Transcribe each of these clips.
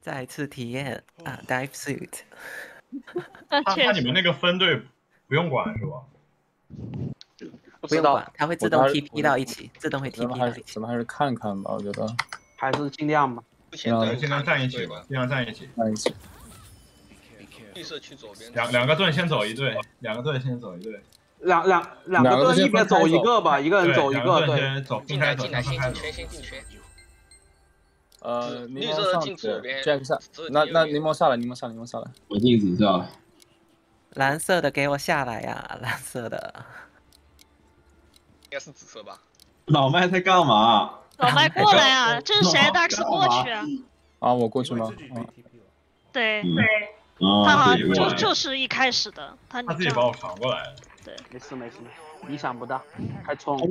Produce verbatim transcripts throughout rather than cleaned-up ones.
再次体验啊 ，dive suit。那那你们那个分队不用管是吧？不用管，它会自动 T P 到一起，自动会 T P 到一起。咱们还是看看吧，我觉得还是尽量吧。不行，尽量站一起吧，尽量站一起，站一起。绿色去左边。两两个队先走一队，两个队先走一队。 两两两个队一边走一个吧，一个人走一个。对，走进来进来，先进圈，先进圈。呃，绿色进左边。Jack 下，那那柠檬下来，柠檬下来，柠檬下来。我进紫色。蓝色的给我下来呀，蓝色的。应该是紫色吧？老麦在干嘛？老麦过来啊！这是谁 ？Dark 是过去啊？啊，我过去吗？对对。他好像就就是一开始的，他他自己把我扛过来了。 对，没事没事，你想不到，开冲！哦，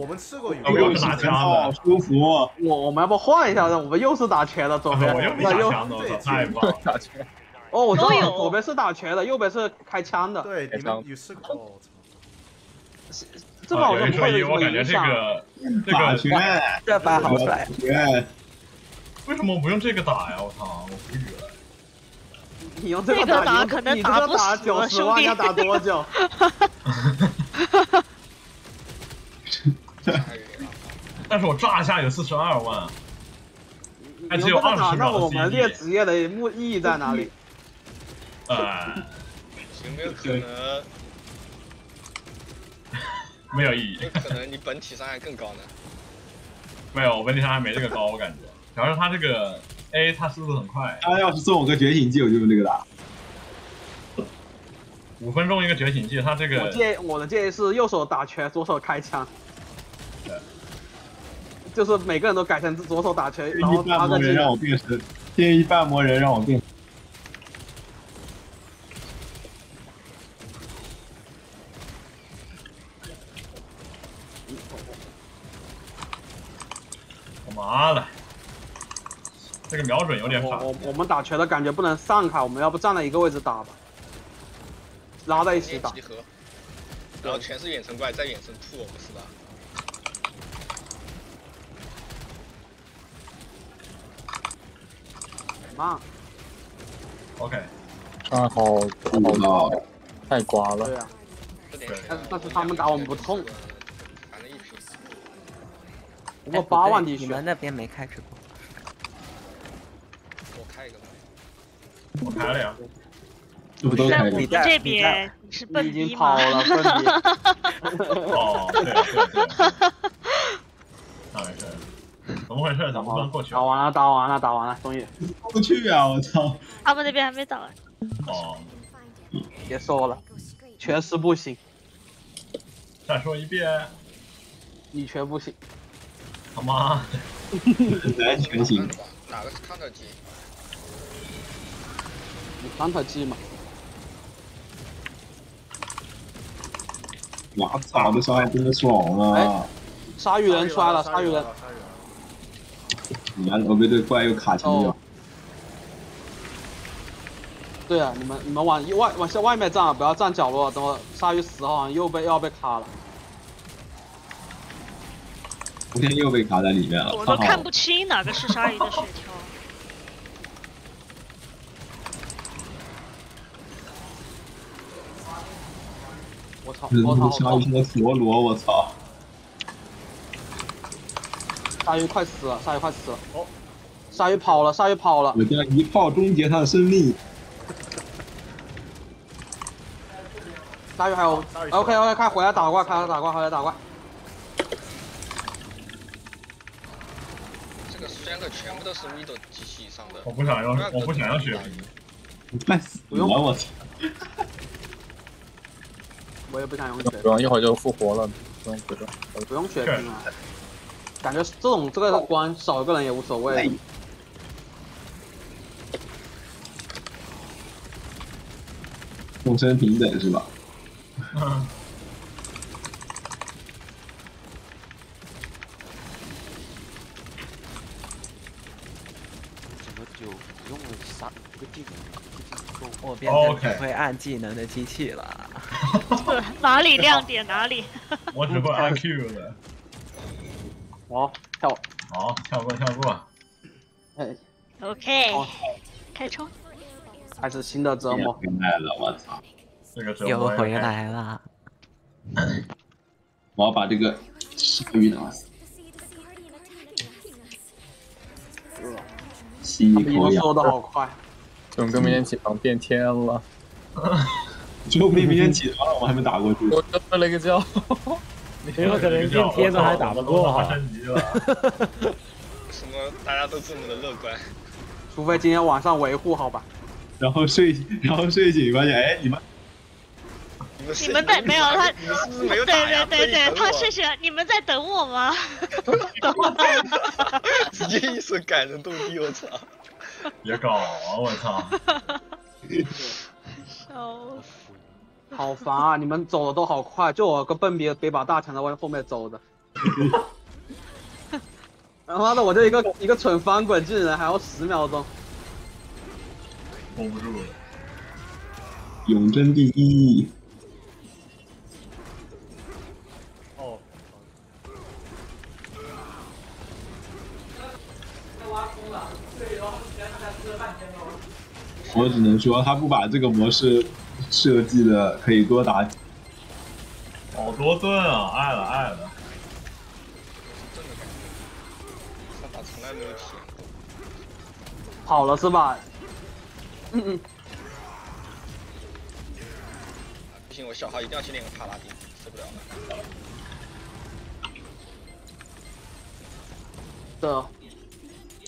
我们吃过鱼，又是打枪了，好舒服。我我们要不换一下？我们又是打拳的，左边我又没打枪的，太棒了！打拳。哦，我知道，左边是打拳的，右边是开枪的。对，你们有试过？这把我就不会，我感觉这个这个这把好帅。为什么我不用这个打呀？我操，我无语了。 你用这个打，可能打不死九十万要打多久？但是我炸一下有四十二万，还只有二十秒。那我们练职业的意义在哪里？呃，有没有可能？没有意义。有可能你本体伤害更高呢？没有，我本体伤害没这个高，我感觉。主要是他这个。 A 他速度很快，他要是送我个觉醒技，我就用这个打。五分钟一个觉醒技，他这个我建我的建议是右手打拳，左手开枪。对，就是每个人都改成左手打拳，然后八个技能让我变身。建议半魔人让我变。干嘛了？ 这个瞄准有点反。我我们打拳的感觉不能散开，我们要不站在一个位置打吧，拉在一起打。集合，然后全是远程怪，再远程扑我们是吧？慢。OK。啊，好好高，太刮了。对啊。但是但是他们打我们不痛。我们八万滴血。你们那边没开直播？ 我开了呀，这不都开了？你这边你是笨逼吗？哦，对对对，那没事，怎么回事？怎么不能过去？打完了，打完了，打完了，终于过不去啊！我操，他们那边还没打完。哦，别说了，全是不行。再说一遍，你全不行。他妈，来全行。哪个是康特基？ 三台机嘛，哇，打的伤害真的爽啊！鲨鱼人摔了，鲨鱼人。你们我被这怪又卡墙角。对啊，你们你们往外往向外面站，不要站角落。等我鲨鱼死，好像又被又要被卡了。昨天又被卡在里面了。我都看不清哪个是鲨鱼的血条。我操！我操！鲨鱼的陀螺，我操！鲨鱼快死了，鲨鱼快死了！哦，鲨鱼跑了，鲨鱼跑了！我将一炮终结它的生命。鲨鱼还有 ，OK OK， 快回来打怪，快打怪，回来打怪。这个三个全部都是 middle 机器以上的。我不想要，我不想要血瓶。你快死了！我操！我也不想用血瓶，一会儿就复活了，不用血瓶，不用血瓶啊！感觉这种这个关少一个人也无所谓。众生平等是吧？嗯。怎么就用了啥个技能？我变成只会按技能的机器了。 哪里亮点哪里？我只会按 Q 的。好，跳。好，跳过，跳过。哎， OK， 开冲！还是新的折磨回来了，我操！又回来了。我要把这个鲨鱼打死。吸一口氧。收的好快。总哥明天起床变天了。总哥明天起床了，我还没打过去。我睡了个觉。没有可能变天了还打不过哈。什么？大家都这么的乐观。 除非今天晚上维护好吧，然后睡，然后睡醒发现，哎，你们，你们在没有他，对对对对，他睡醒，你们在等我吗？等我，直接一手赶人动地，我操！别搞啊，我操！笑死！好烦啊！你们走的都好快，就我个笨鳖别把大强在外后面走的。他妈的，我就一个一个蠢翻滚，竟然还要十秒钟，绷不住了。永贞第一。哦。我只能说，他不把这个模式设计的可以多打。好多盾啊！爱了，爱了。 好了是吧？嗯嗯。不行，我小号一定要去练个帕拉丁，受不了了。这。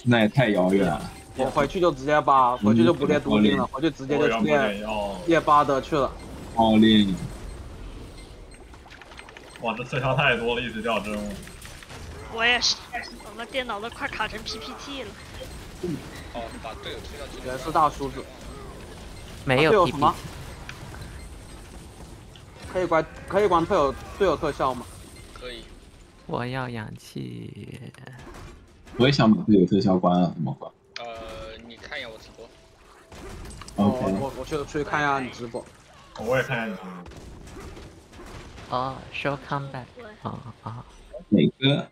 那也太遥远了。我回去就直接把，回去就不练毒钉了，回去直接就练夜巴德去了。奥利。哇，这刺杀太多了，一直掉帧。 我也是，我们电脑都快卡成 P P T 了。嗯、哦，把队友推上去。也是大叔子。没有 P P T。啊、可以关可以关队友队友特效吗？可以。我要氧气。我也想把队友特效关了，怎么关？呃，你看一下我直播。哦，我我去出去看一下你直播。我也看一下你直播。哦 ，show combat。啊啊。哪个？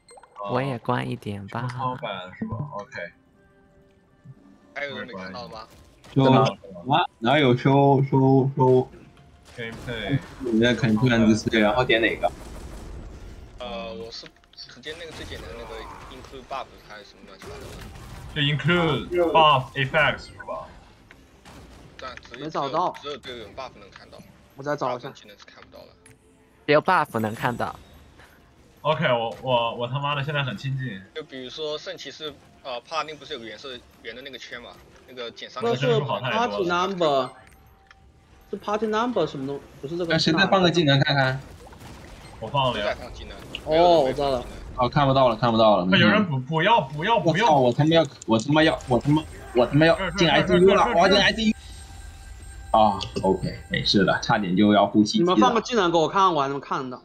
我也关一点吧。超版是吧 ？OK。还有人没看到吗？收啊！哪有收收收 ？Gameplay。你在看突然之视，然后点哪个？呃，我是直接那个最简单的那个 include buff 还是什么乱七八糟的。就 include buff effects 是吧？对，没找到。只有队友 buff 能看到。我再找一下。现在是看不到了。只有 buff 能看到。 OK， 我我我他妈的现在很亲近。就比如说圣骑士，呃，帕拉丁不是有个圆色圆的那个圈嘛？那个减伤的分数好太多了。那是 party number， 是 party number 什么东？不是这个。那谁再放个技能看看？我放了呀。哦，我知道了。哦，看不到了，看不到了。那有人不不要不要不要！我他妈要我他妈要我他妈我他妈要进 I C U 了！我要进 I C U。啊 ，OK， 没事了，差点就要呼吸。你们放个技能给我看，我还能看得到。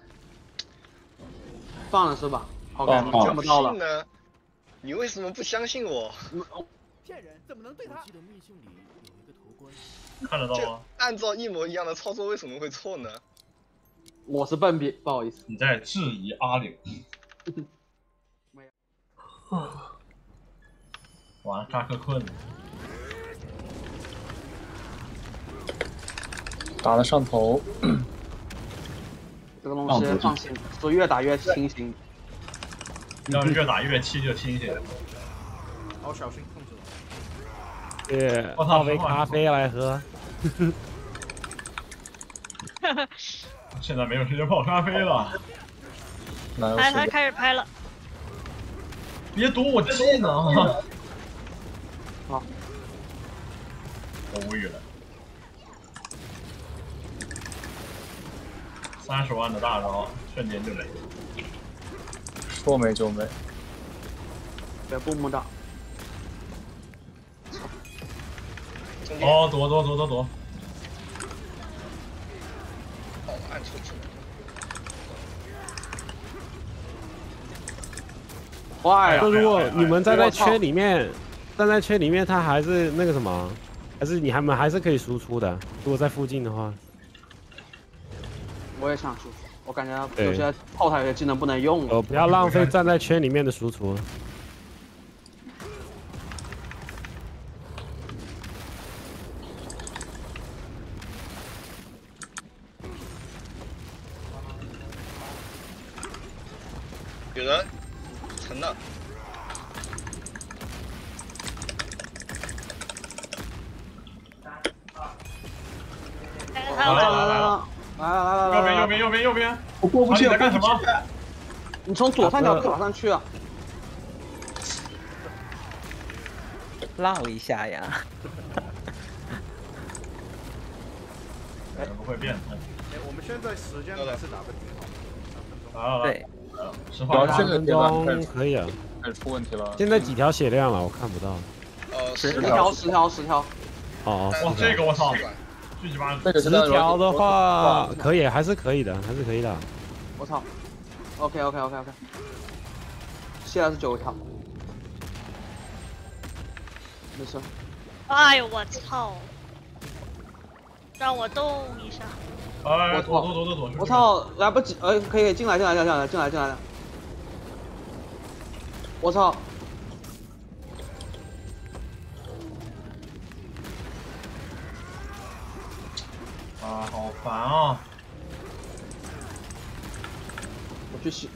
放了是吧 ？OK， 看不到了。你为什么不相信我？骗人，怎么能对他？看得到吗？按照一模一样的操作，为什么会错呢？我是笨逼，不好意思。你在质疑阿柳？没有。完了，扎克困了。打了上头。这个东西放心，说越打越清醒。要是越打越气就清醒。好小心控制。对，泡杯咖啡来喝。现在没有时间泡咖啡了。来，他开始拍了。别堵我技能！好。我无语了。 三十万的大招，瞬间就没了。说没就没。别不木打。哦，躲躲躲躲躲。哦，按出去了。哇！那如果你们站在圈里面，站在圈里面，他还是那个什么，还是你还们还是可以输出的。如果在附近的话。 我也想输出，我感觉有些炮台有些技能不能用。哦，不要浪费站在圈里面的输出。有人沉了。来了来了来了来了！右边右边右边右边！我过不去，你在干什么？你从左上角打上去啊！绕一下呀！哎，不会变的。哎，我们现在时间还是打不挺好。对。 主要这个中可以啊，开始出问题了。现在几条血量了？我看不到。呃，十条，十条，十条。哦哦。哇，这个我操！巨鸡巴！十条的话可以，还是可以的，还是可以的。我操 ！OK OK OK OK。现在是九条。没事。哎呦我操！让我动一下。 哎，躲躲躲躲躲！我操，来不及，哎，可以进来进来进来进来进来了！我操！啊，好烦啊！我去洗。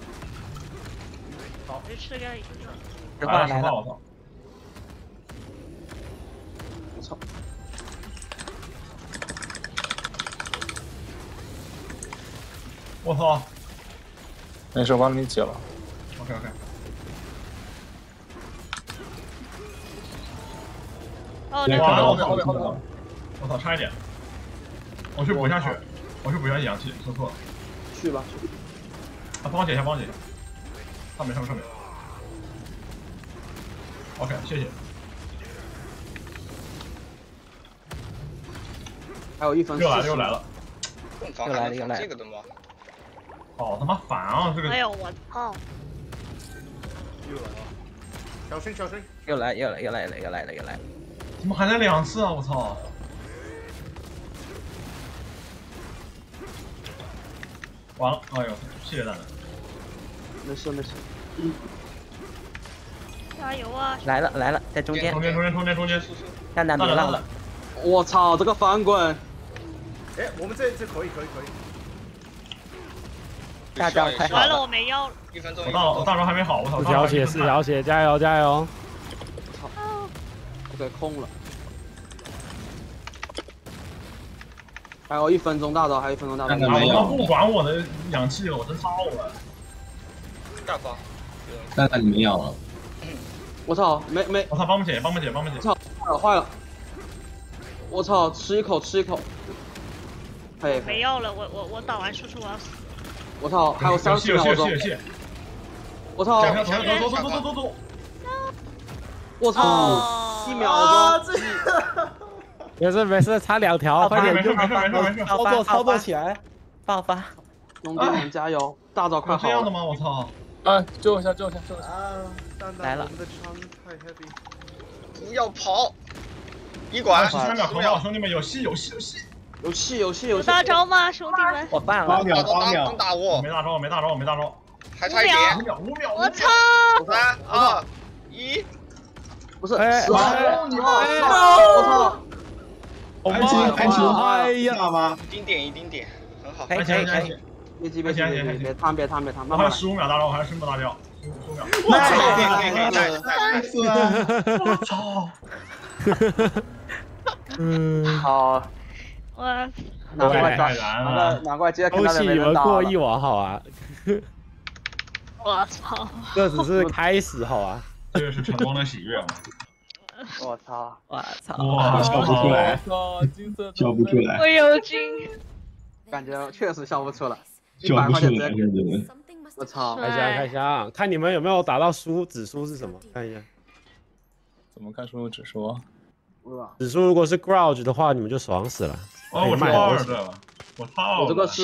好，去吃个鱼。吃饭来了！我操！我操！ 我操！没事，我帮你解了。OK OK。哦，那个。我操，差一点。我去补一下血，我去补一下氧气，说错了。去吧。啊，帮我解一下，帮我解一下。上面，上面，上面。OK， 谢谢。还有一分。又来了，又来了。又来了，又来了。这个的吗？ 好他妈烦啊！这个。哎呦我操！又来了，小心小心！又来又来又来了又来了又来了！怎么还来两次啊！我操！完了！哎呦，谢谢大家。没事没事。嗯。加油啊！来了来了，在中间。中间中间中间中间。看哪里浪了！我操，这个翻滚！哎，我们这这可以可以可以。可以 大招快完了，我没药了。一分钟，我到我大招还没好，我操！四条血，四条血，加油加油！我操！我给空了。还有一分钟大招，还有一分钟大招。我不管我的氧气了，我真烧了。大招。看看你没药了。我操，没没。我操，帮不起，帮不起，帮不起。操，坏了坏了。我操，吃一口吃一口。嘿。没药了，我我我打完叔叔我要死。 我操，还有三十秒钟！我操！走走走走走走！我操！一秒钟！没事没事，差两条，快点！没事没事没事，操作操作起来！爆发！兄弟们加油！大招快好！这样的吗？我操！啊，救我一下，救我一下，救我一下！来了！不要跑！一管十三秒投秒，兄弟们有戏有戏有戏！ 有戏有戏有戏！有大招吗，兄弟们？我办了，八秒八秒，打我！没大招，没大招，没大招，还差一点，五秒五秒！我操！三二一，不是，十秒！我操！安琪安琪，哎呀，一丁点一丁点，很好，安琪安琪，别急别急别别贪别贪别贪！我还有十五秒大招，我还有十五秒大招，十五秒！我操！我操！嗯，好。 我难怪打，难怪今天看到没人打。恭喜你们过一网好啊！我操！这只是开始好啊！这个是成功的喜悦嘛？我操！我操！哇，笑不出来！笑不出来！我有劲！感觉确实笑不出来。笑不出来！我操！看一下，看一下，看你们有没有打到输指数是什么？看一下。怎么看输入指数？指数如果是 grouch 的话，你们就爽死了。 哦，我操！我操！我这个是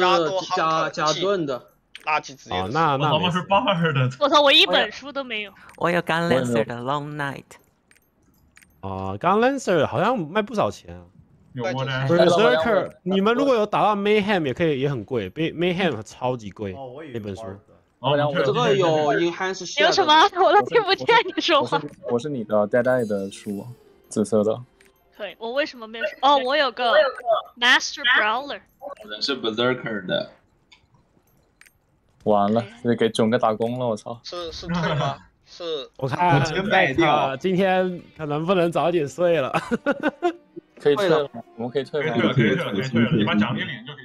加加盾的，垃圾职业。哦，那那我是 bar 的。我操！我一本书都没有。我有 Gunlancer 的 Lone Knight。哦 ，Gunlancer 好像卖不少钱啊。有我呢。Berserker， 你们如果有打到 Mayhem 也可以，也很贵。Mayhem 超级贵。哦，我有。那本书。哦，我这个有 Enhance。有什么？我都听不见你说话。我是你的 Dead Eye 的书，紫色的。 可以，我为什么没有？哦，我有个 Master Brawler， 我是 Berserker 的。完了，得给囧哥打工了，我操！是是退吗？是，我看先卖掉。今天可能不能早点睡了。可以退了，我们可以退了。可以退了，可以退了，你把奖励领就可以